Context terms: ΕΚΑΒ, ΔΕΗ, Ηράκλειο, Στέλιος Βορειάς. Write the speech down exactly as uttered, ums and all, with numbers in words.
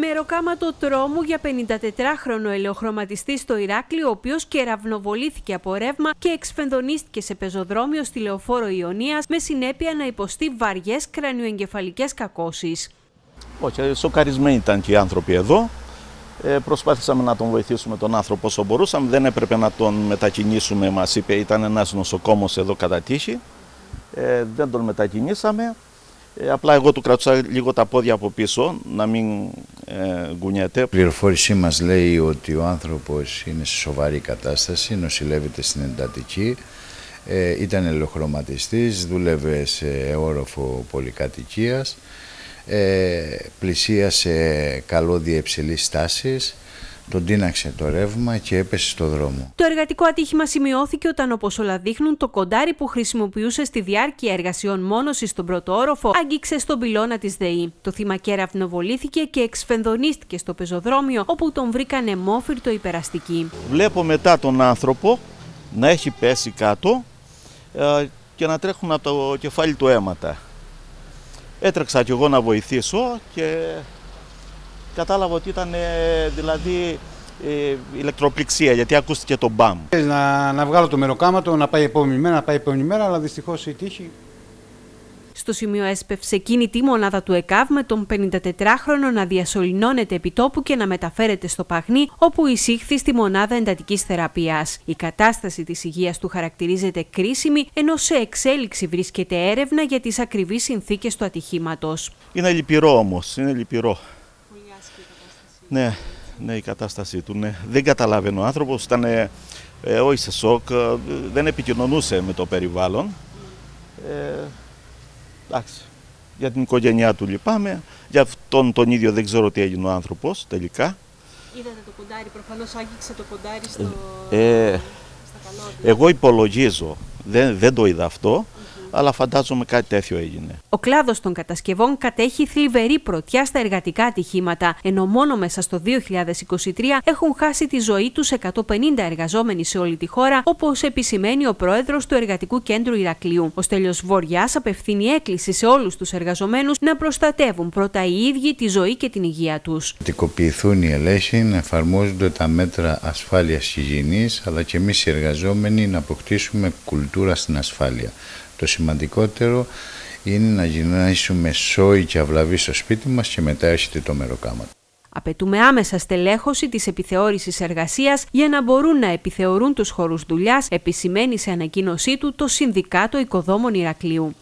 με ροκάματο τρόμου για πενηντατετράχρονο ελαιοχρωματιστή στο Ηράκλειο, ο οποίος κεραυνοβολήθηκε από ρεύμα και εξφενδονίστηκε σε πεζοδρόμιο στη Λεωφόρο Ιωνίας, με συνέπεια να υποστεί βαριές κρανιοεγκεφαλικές κακώσεις. Όχι, σοκαρισμένοι ήταν και οι άνθρωποι εδώ. Ε, προσπάθησαμε να τον βοηθήσουμε τον άνθρωπο όσο μπορούσαμε. Δεν έπρεπε να τον μετακινήσουμε, μας είπε. Ήταν ένας νοσοκόμος εδώ κατά τύχη. Ε, δεν τον μετακινήσαμε. Ε, απλά εγώ του κρατούσα λίγο τα πόδια από πίσω, να μην ε, γκουνιέται. Η πληροφόρησή μας λέει ότι ο άνθρωπος είναι σε σοβαρή κατάσταση, νοσηλεύεται στην εντατική. Ε, ήταν ελαιοχρωματιστής, δούλευε σε όροφο πολυκατοικίας. Ε, πλησίασε καλώδια υψηλής τάσης, τον τίναξε το ρεύμα και έπεσε στο δρόμο. Το εργατικό ατύχημα σημειώθηκε όταν, όπως όλα δείχνουν, το κοντάρι που χρησιμοποιούσε στη διάρκεια εργασιών μόνωσης στον πρώτο όροφο άγγιξε στον πυλώνα της ΔΕΗ. Το θύμα κεραυνοβολήθηκε και εξφενδονίστηκε στο πεζοδρόμιο, όπου τον βρήκαν αιμόφυρτο υπεραστικοί. Βλέπω μετά τον άνθρωπο να έχει πέσει κάτω ε, και να τρέχουν από το κεφάλι του αίματα. Έτρεξα κι εγώ να βοηθήσω και κατάλαβα ότι ήταν δηλαδή ηλεκτροπληξία, γιατί ακούστηκε το μπαμ. Να, να βγάλω το μεροκάματο, να πάει επόμενη μέρα, να πάει επόμενη μέρα, αλλά δυστυχώς η τύχη. Στο σημείο έσπευσε κινητή μονάδα του ΕΚΑΒ με τον πενηντατετράχρονο να διασωληνώνεται επί τόπου και να μεταφέρεται στο Παχνί, όπου εισήχθη στη μονάδα εντατικής θεραπείας. Η κατάσταση της υγείας του χαρακτηρίζεται κρίσιμη, ενώ σε εξέλιξη βρίσκεται έρευνα για τις ακριβείς συνθήκες του ατυχήματος. Είναι λυπηρό όμως, είναι λυπηρό. Πολύ άσχημη κατάσταση. Ναι, ναι, η κατάστασή του. Ναι. Δεν καταλαβαίνω. Ο άνθρωπος ήταν ε, ε, όχι σε σοκ, ε, δεν επικοινωνούσε με το περιβάλλον. Ε, Εντάξει, για την οικογένειά του λυπάμαι, για αυτόν τον ίδιο δεν ξέρω τι έγινε ο άνθρωπος τελικά. Είδατε το κοντάρι, προφανώς άγγιξε το κοντάρι στο... ε, στα καλώδια. Εγώ υπολογίζω, δεν, δεν το είδα αυτό, mm-hmm. αλλά φαντάζομαι κάτι τέτοιο έγινε. Ο κλάδος των κατασκευών κατέχει θλιβερή πρωτιά στα εργατικά ατυχήματα, ενώ μόνο μέσα στο δύο χιλιάδες είκοσι τρία έχουν χάσει τη ζωή τους εκατόν πενήντα εργαζόμενοι σε όλη τη χώρα, όπως επισημαίνει ο πρόεδρος του Εργατικού Κέντρου Ηρακλείου. Ο Στέλιος Βορειάς απευθύνει έκκληση σε όλους τους εργαζομένους να προστατεύουν πρώτα οι ίδιοι τη ζωή και την υγεία τους. Να τυποποιηθούν οι ελέγχοι, να εφαρμόζονται τα μέτρα ασφάλειας και υγιεινής, αλλά και εμείς οι εργαζόμενοι να αποκτήσουμε κουλτούρα στην ασφάλεια. Το σημαντικότερο είναι να γυρνάσουμε σόι και αυλαβή στο σπίτι μας και μετά έρχεται το μεροκάματο. Απαιτούμε άμεσα στελέχωση της επιθεώρησης εργασίας για να μπορούν να επιθεωρούν τους χώρους δουλειάς, επισημαίνει σε ανακοίνωσή του το Συνδικάτο Οικοδόμων Ηρακλείου.